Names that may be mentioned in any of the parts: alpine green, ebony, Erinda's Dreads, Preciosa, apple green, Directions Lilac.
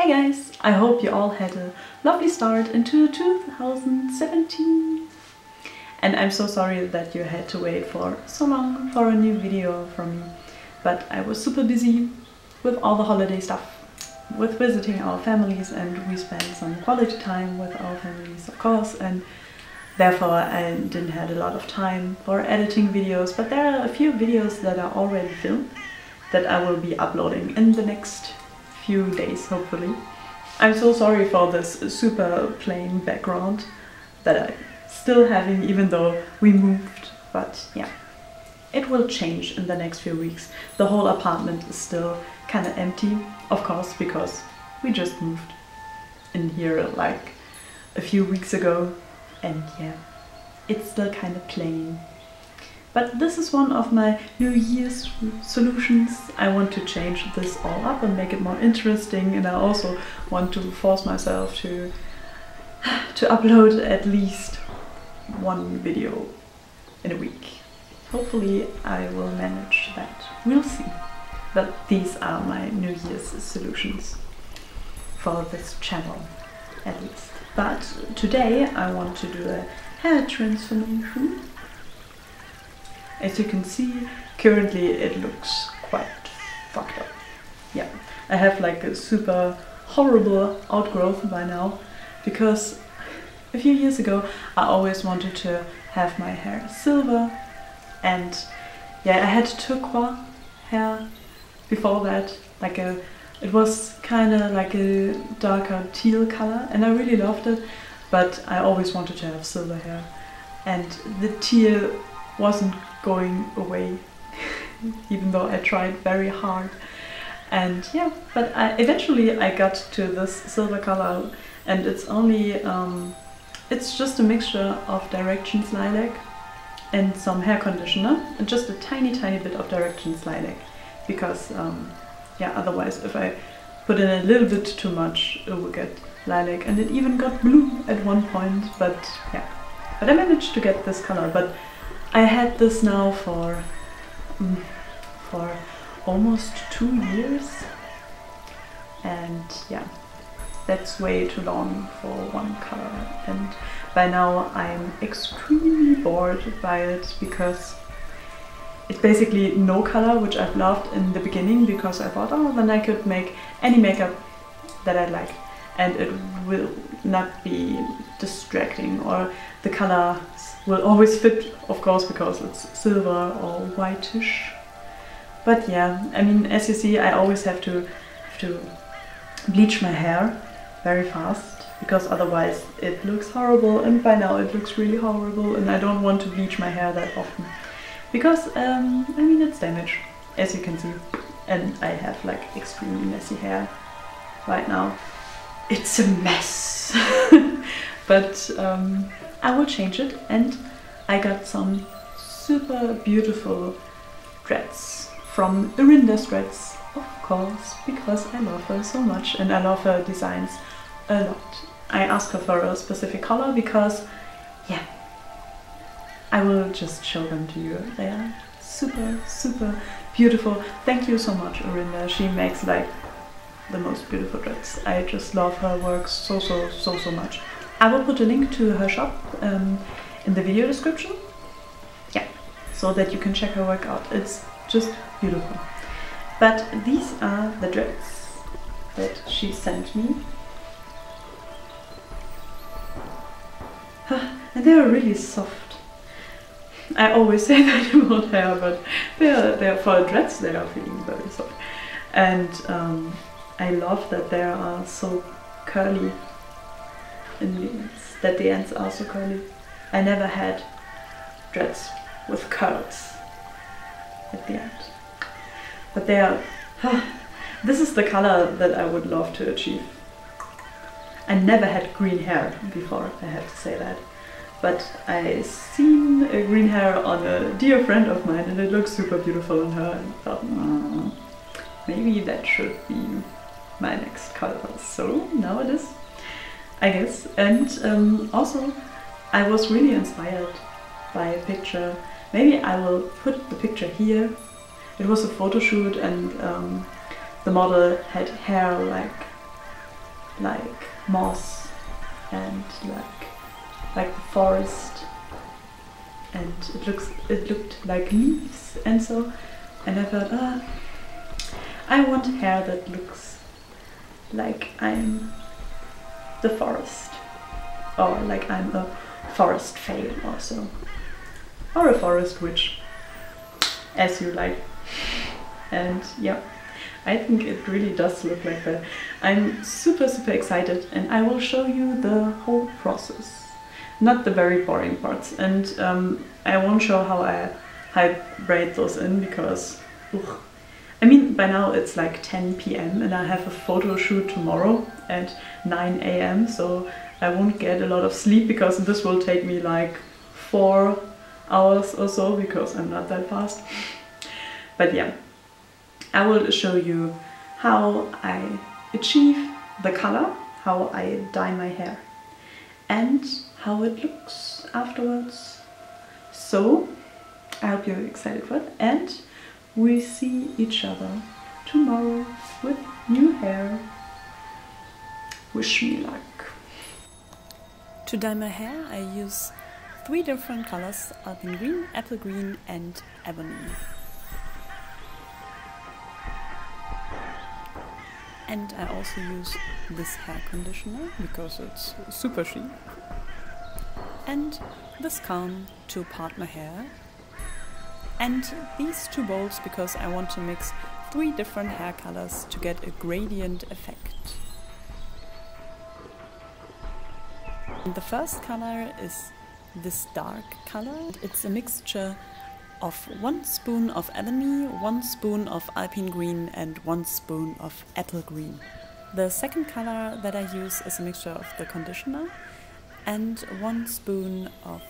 Hey guys, I hope you all had a lovely start into 2017. And I'm so sorry that you had to wait for so long for a new video from me, but I was super busy with all the holiday stuff, with visiting our families, and we spent some quality time with our families, of course, and therefore I didn't have a lot of time for editing videos, but there are a few videos that are already filmed that I will be uploading in the next few days, hopefully. I'm so sorry for this super plain background that I'm still having, even though we moved, but yeah, it will change in the next few weeks. The whole apartment is still kind of empty, of course, because we just moved in here like a few weeks ago, and yeah, it's still kind of plain. But this is one of my New Year's solutions. I want to change this all up and make it more interesting, and I also want to force myself to upload at least one video in a week. Hopefully I will manage that. We'll see. But these are my New Year's solutions for this channel, at least. But today I want to do a hair transformation. As you can see, currently it looks quite fucked up. Yeah, I have like a super horrible outgrowth by now, because a few years ago I always wanted to have my hair silver, and yeah, I had turquoise hair before that, like it was kind of like a darker teal color, and I really loved it, but I always wanted to have silver hair, and the teal wasn't going away even though I tried very hard. And yeah, but eventually I got to this silver color, and it's only it's just a mixture of Directions Lilac and some hair conditioner, and just a tiny bit of Directions Lilac, because yeah, otherwise if I put in a little bit too much it will get lilac, and it even got blue at one point, but yeah, but I managed to get this color. But I had this now for almost 2 years, and yeah, that's way too long for one color, and by now I'm extremely bored by it, because it's basically no color, which I've loved in the beginning, because I thought, oh, then I could make any makeup that I like and it will not be distracting, or the color will always fit, of course, because it's silver or whitish. But yeah, I mean, as you see, I always have to bleach my hair very fast, because otherwise it looks horrible, and by now it looks really horrible, and I don't want to bleach my hair that often, because I mean, it's damaged, as you can see, and I have like extremely messy hair right now. It's a mess. But I will change it, and I got some super beautiful dreads from Erinda's Dreads, of course, because I love her so much and I love her designs a lot. I asked her for a specific color because, yeah, I will just show them to you. They are super beautiful. Thank you so much, Erinda. She makes like the most beautiful dreads. I just love her work so much. I will put a link to her shop in the video description, yeah, so that you can check her work out. It's just beautiful. But these are the dreads that she sent me. And they are really soft. I always say that about hair, but they are for dreads, they are feeling very soft. And I love that they are so curly, that the ends are so curly. I never had dreads with curls at the end. But they are... this is the color that I would love to achieve. I never had green hair before, I have to say that. But I seen a green hair on a dear friend of mine, and it looks super beautiful on her, and I thought, oh, maybe that should be my next color. So now it is, I guess. And also I was really inspired by a picture. Maybe I will put the picture here. It was a photo shoot, and the model had hair like like moss and like the forest, and it looked like leaves and so. And I thought, I want hair that looks like I'm the forest, or like I'm a forest fae also, or a forest witch, as you like. And yeah, I think it really does look like that. I'm super excited, and I will show you the whole process, not the very boring parts. And I won't show how I braid those in, because I mean, by now it's like 10 p.m. and I have a photo shoot tomorrow at 9 a.m. so I won't get a lot of sleep, because this will take me like 4 hours or so, because I'm not that fast. But yeah, I will show you how I achieve the color, how I dye my hair, and how it looks afterwards. So I hope you're excited for it, and we see each other tomorrow with new hair. Wish me luck. To dye my hair I use 3 different colors: alpine green, apple green and ebony. And I also use this hair conditioner because it's super chic. And this comb to part my hair. And these 2 bowls because I want to mix 3 different hair colors to get a gradient effect. And the first color is this dark color. It's a mixture of 1 spoon of ebony, 1 spoon of alpine green and 1 spoon of apple green. The second color that I use is a mixture of the conditioner and 1 spoon of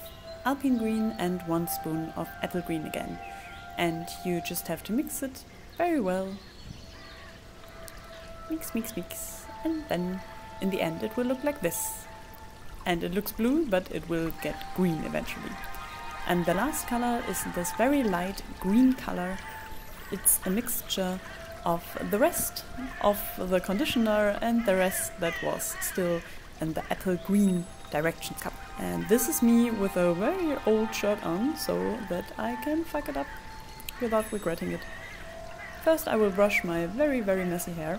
alpine green and 1 spoon of apple green again. And you just have to mix it very well. Mix. And then in the end it will look like this. And it looks blue, but it will get green eventually. And the last color is this very light green color. It's a mixture of the rest of the conditioner and the rest that was still in the apple green Directions cup. And this is me with a very old shirt on, so that I can fuck it up without regretting it. First I will brush my very messy hair.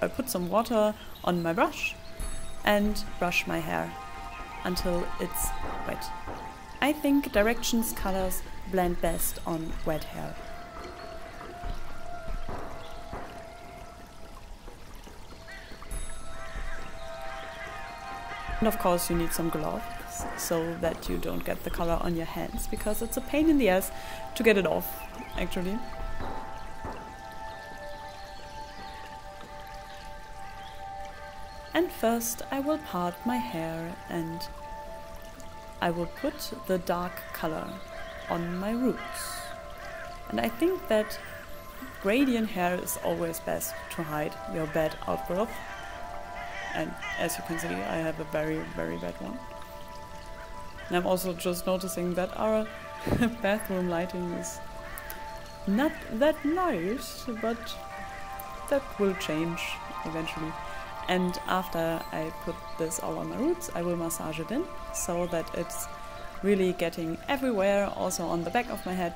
I put some water on my brush and brush my hair until it's wet. I think Directions colors blend best on wet hair. And of course you need some gloves so that you don't get the color on your hands, because it's a pain in the ass to get it off, actually. And first I will part my hair and I will put the dark color on my roots. And I think that gradient hair is always best to hide your bad outgrowth. And as you can see, I have a very bad one. And I'm also just noticing that our bathroom lighting is not that nice, but that will change eventually. And after I put this all on my roots, I will massage it in so that it's really getting everywhere, also on the back of my head.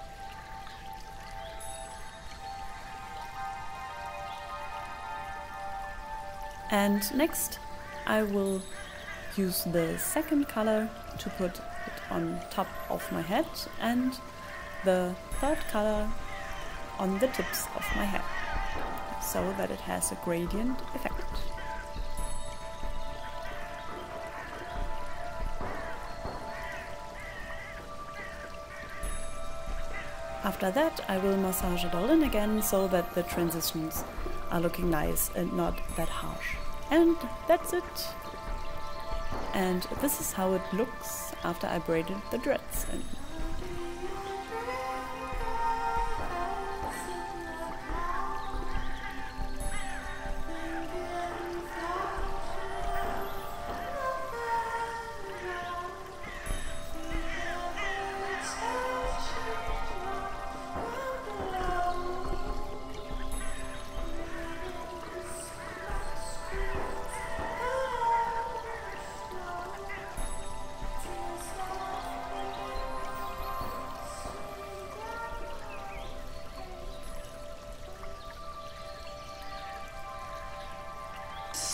And next I will use the second color to put it on top of my head and the third color on the tips of my hair, so that it has a gradient effect. After that I will massage it all in again, so that the transitions are looking nice and not that harsh. And that's it! And this is how it looks after I braided the dreads in.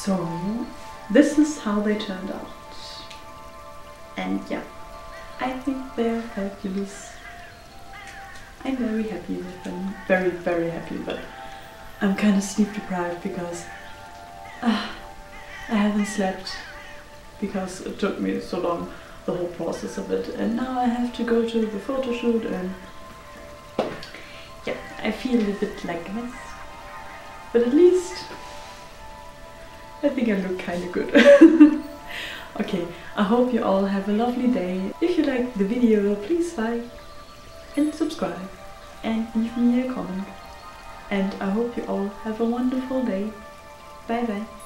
So this is how they turned out. And yeah, I think they're fabulous. I'm very happy with them. Very, very happy, but I'm kind of sleep deprived because I haven't slept because it took me so long, the whole process of it. And now I have to go to the photo shoot and yeah, I feel a bit like a mess. But at least I think I look kind of good. Okay, I hope you all have a lovely day. If you liked the video, please like and subscribe and leave me a comment. And I hope you all have a wonderful day. Bye bye.